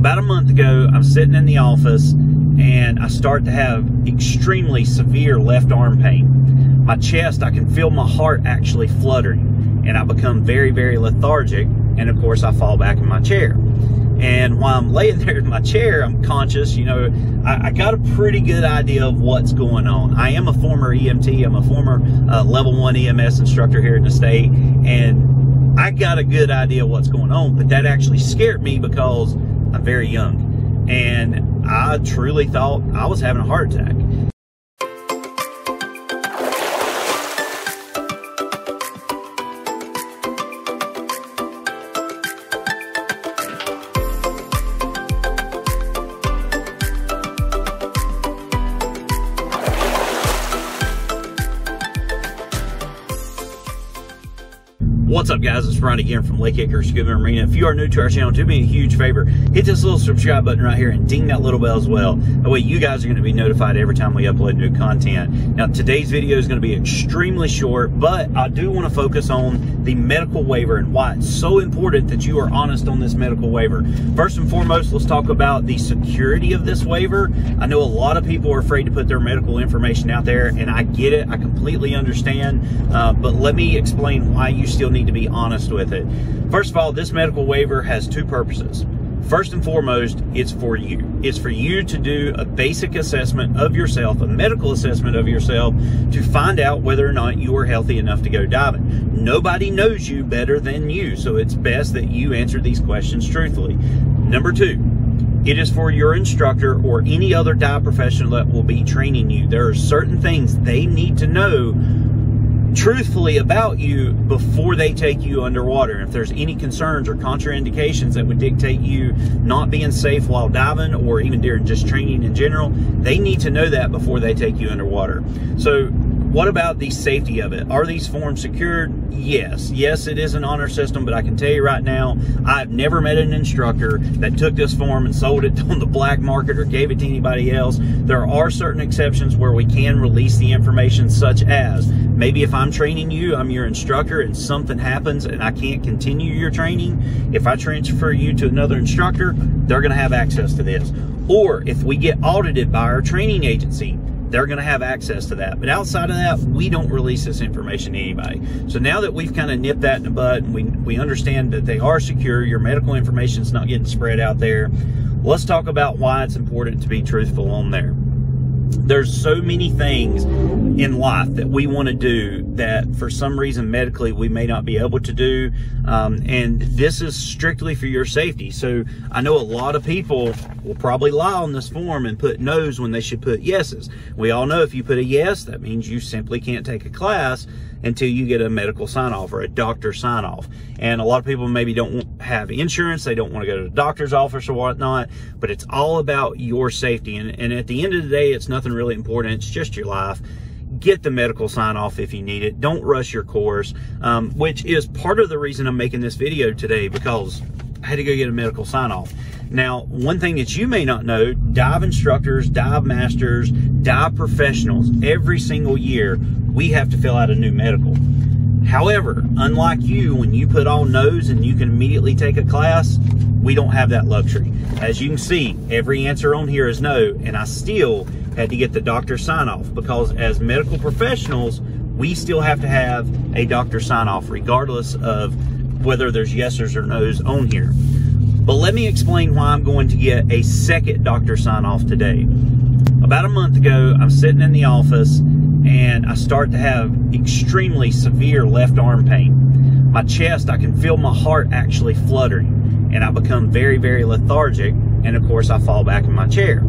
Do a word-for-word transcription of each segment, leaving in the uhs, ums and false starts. about a month ago, I'm sitting in the office and I start to have extremely severe left arm pain. My chest, I can feel my heart actually fluttering, and I become very, very lethargic, and of course I fall back in my chair. And while I'm laying there in my chair, I'm conscious, you know, I, I got a pretty good idea of what's going on. I am a former E M T. I'm a former uh, level one E M S instructor here in the state, and I got a good idea of what's going on, but that actually scared me because I'm very young, and I truly thought I was having a heart attack. What's up, guys? It's Brian again from Lake Hickory Scuba and Marina. If you are new to our channel, do me a huge favor. Hit this little subscribe button right here and ding that little bell as well. That way you guys are going to be notified every time we upload new content. Now, today's video is going to be extremely short, but I do want to focus on the medical waiver and why it's so important that you are honest on this medical waiver. First and foremost, let's talk about the security of this waiver. I know a lot of people are afraid to put their medical information out there, and I get it. I completely understand, uh, but let me explain why you still need to be honest with it. First of all, this medical waiver has two purposes. First and foremost, it's for you. It's for you to do a basic assessment of yourself, a medical assessment of yourself, to find out whether or not you are healthy enough to go diving. Nobody knows you better than you, so it's best that you answer these questions truthfully. Number two, it is for your instructor or any other dive professional that will be training you. There are certain things they need to know truthfully about you before they take you underwater. If there's any concerns or contraindications that would dictate you not being safe while diving or even during just training in general, they need to know that before they take you underwater. So what about the safety of it? Are these forms secured? Yes. Yes, it is an honor system, but I can tell you right now, I've never met an instructor that took this form and sold it on the black market or gave it to anybody else. There are certain exceptions where we can release the information, such as maybe if I'm training you, I'm your instructor, and something happens and I can't continue your training. If I transfer you to another instructor, they're going to have access to this. Or if we get audited by our training agency, they're going to have access to that. But outside of that, we don't release this information to anybody. So now that we've kind of nipped that in the bud and we, we understand that they are secure, your medical information is not getting spread out there, let's talk about why it's important to be truthful on there. There's so many things in life that we want to do that for some reason medically we may not be able to do, um, and this is strictly for your safety. So I know a lot of people will probably lie on this form and put no's when they should put yeses. We all know if you put a yes, that means you simply can't take a class until you get a medical sign-off or a doctor sign-off. And a lot of people maybe don't have insurance, they don't want to go to the doctor's office or whatnot, but it's all about your safety. And, and at the end of the day, it's nothing really important, it's just your life. Get the medical sign-off if you need it. Don't rush your course, um, which is part of the reason I'm making this video today, because I had to go get a medical sign-off. Now, one thing that you may not know, dive instructors, dive masters, dive professionals, every single year, we have to fill out a new medical. However, unlike you, when you put all no's and you can immediately take a class, we don't have that luxury. As you can see, every answer on here is no, and I still had to get the doctor sign-off, because as medical professionals, we still have to have a doctor sign-off regardless of whether there's yeses or no's on here. But let me explain why I'm going to get a second doctor sign-off today. About a month ago, I'm sitting in the office and I start to have extremely severe left arm pain. My chest, I can feel my heart actually fluttering, and I become very, very lethargic, and of course I fall back in my chair.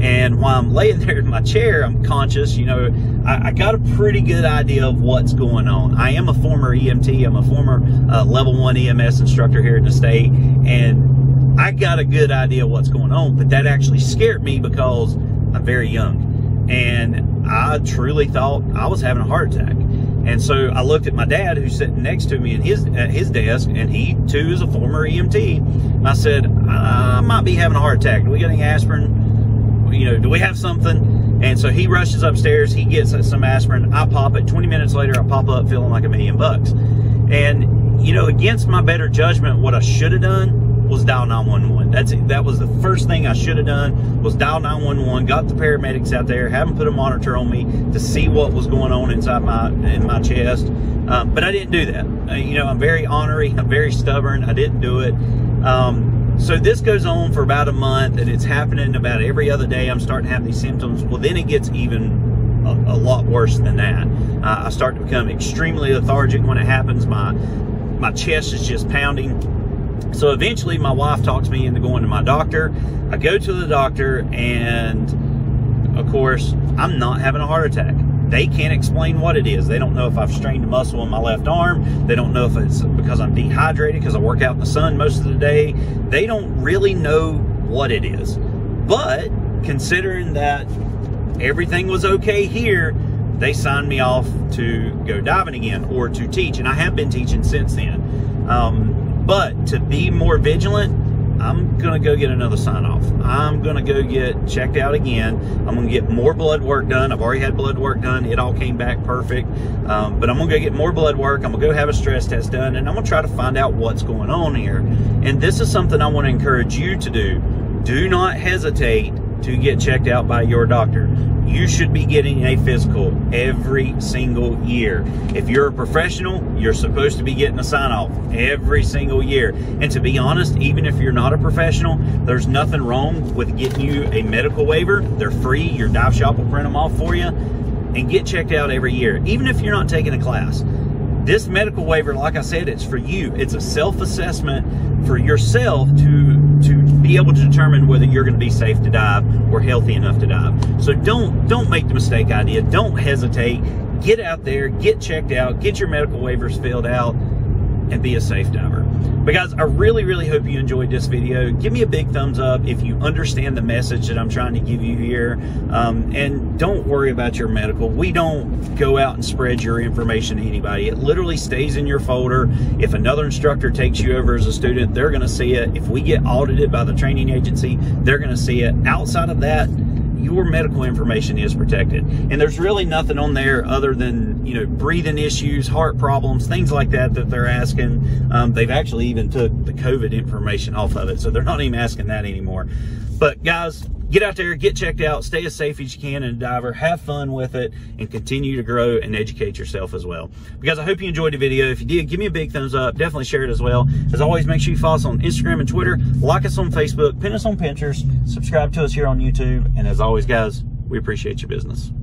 And while I'm laying there in my chair, I'm conscious, you know, I, I got a pretty good idea of what's going on. I am a former E M T. I'm a former uh, level one E M S instructor here in the state, and I got a good idea of what's going on, but that actually scared me because I'm very young, and I truly thought I was having a heart attack. And so I looked at my dad, who's sitting next to me in his, at his desk, and he too is a former E M T. And I said, I might be having a heart attack. Do we got any aspirin? You know, do we have something? And so he rushes upstairs, he gets some aspirin, I pop it, twenty minutes later, I pop up feeling like a million bucks. And, you know, against my better judgment, what I should have done was dial nine one one. That's it. That was the first thing I should have done, was dial nine one one, got the paramedics out there, had them put a monitor on me to see what was going on inside my in my chest. Um, but I didn't do that. Uh, you know, I'm very ornery, I'm very stubborn. I didn't do it. Um, So this goes on for about a month, and it's happening about every other day. I'm starting to have these symptoms. Well, then it gets even a, a lot worse than that. Uh, I start to become extremely lethargic when it happens. My, my chest is just pounding. So eventually my wife talks me into going to my doctor. I go to the doctor, and of course, I'm not having a heart attack. They can't explain what it is. They don't know if I've strained a muscle in my left arm. They don't know if it's because I'm dehydrated because I work out in the sun most of the day. They don't really know what it is. But considering that everything was okay here, they signed me off to go diving again or to teach. And I have been teaching since then. Um, but to be more vigilant, I'm gonna go get another sign off. I'm gonna go get checked out again. I'm gonna get more blood work done. I've already had blood work done. It all came back perfect. Um, but I'm gonna go get more blood work. I'm gonna go have a stress test done, and I'm gonna try to find out what's going on here. And this is something I wanna encourage you to do. Do not hesitate to get checked out by your doctor. You should be getting a physical every single year. If you're a professional, you're supposed to be getting a sign-off every single year. And to be honest, even if you're not a professional, there's nothing wrong with getting you a medical waiver. They're free. Your dive shop will print them off for you. And get checked out every year, even if you're not taking a class. This medical waiver, like I said, it's for you. It's a self-assessment for yourself to, to be able to determine whether you're going to be safe to dive or healthy enough to dive. So don't, don't make the mistake idea. Don't hesitate. Get out there, get checked out, get your medical waivers filled out, and be a safe diver. But guys, I really, really hope you enjoyed this video. Give me a big thumbs up if you understand the message that I'm trying to give you here. Um, and don't worry about your medical. We don't go out and spread your information to anybody. It literally stays in your folder. If another instructor takes you over as a student, they're gonna see it. If we get audited by the training agency, they're gonna see it. Outside of that, your medical information is protected. And there's really nothing on there other than, you know, breathing issues, heart problems, things like that that they're asking. Um, they've actually even took the COVID information off of it, so they're not even asking that anymore. But guys, get out there, get checked out, stay as safe as you can in a diver, have fun with it, and continue to grow and educate yourself as well. Guys, I hope you enjoyed the video. If you did, give me a big thumbs up, definitely share it as well. As always, make sure you follow us on Instagram and Twitter, like us on Facebook, pin us on Pinterest, subscribe to us here on YouTube, and as always, guys, we appreciate your business.